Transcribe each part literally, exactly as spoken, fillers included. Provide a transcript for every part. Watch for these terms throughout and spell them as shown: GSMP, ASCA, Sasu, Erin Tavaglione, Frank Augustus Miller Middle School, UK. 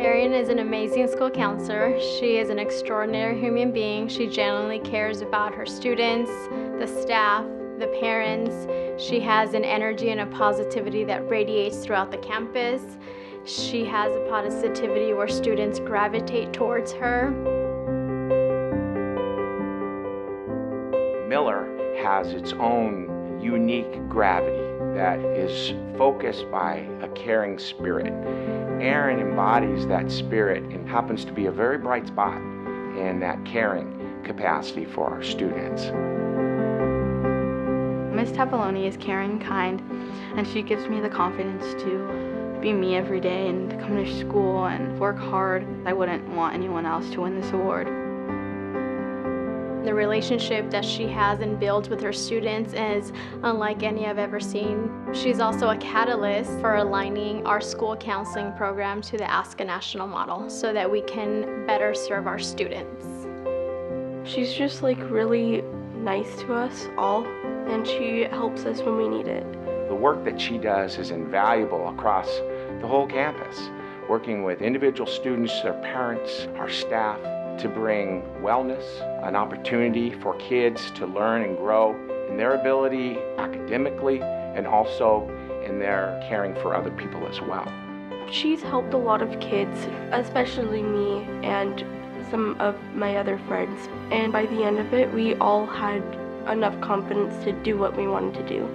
Erin is an amazing school counselor. She is an extraordinary human being. She genuinely cares about her students, the staff, the parents. She has an energy and a positivity that radiates throughout the campus. She has a positivity where students gravitate towards her. Miller has its own unique gravity that is focused by a caring spirit. Erin embodies that spirit and happens to be a very bright spot in that caring capacity for our students. Miz Tavaglione is caring, kind, and she gives me the confidence to be me every day and to come to school and work hard. I wouldn't want anyone else to win this award. The relationship that she has and builds with her students is unlike any I've ever seen. She's also a catalyst for aligning our school counseling program to the ASCA national model so that we can better serve our students. She's just like really nice to us all, and she helps us when we need it. The work that she does is invaluable across the whole campus, working with individual students, their parents, our staff, to bring wellness, an opportunity for kids to learn and grow in their ability academically and also in their caring for other people as well. She's helped a lot of kids, especially me and some of my other friends. And by the end of it, we all had enough confidence to do what we wanted to do.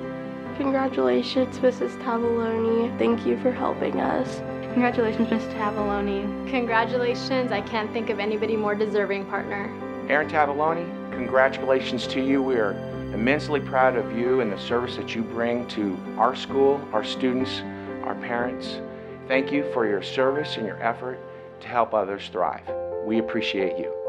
Congratulations, Missus Tavaglione. Thank you for helping us. Congratulations, Miz Tavaglione. Congratulations. I can't think of anybody more deserving, partner. Erin Tavaglione, congratulations to you. We are immensely proud of you and the service that you bring to our school, our students, our parents. Thank you for your service and your effort to help others thrive. We appreciate you.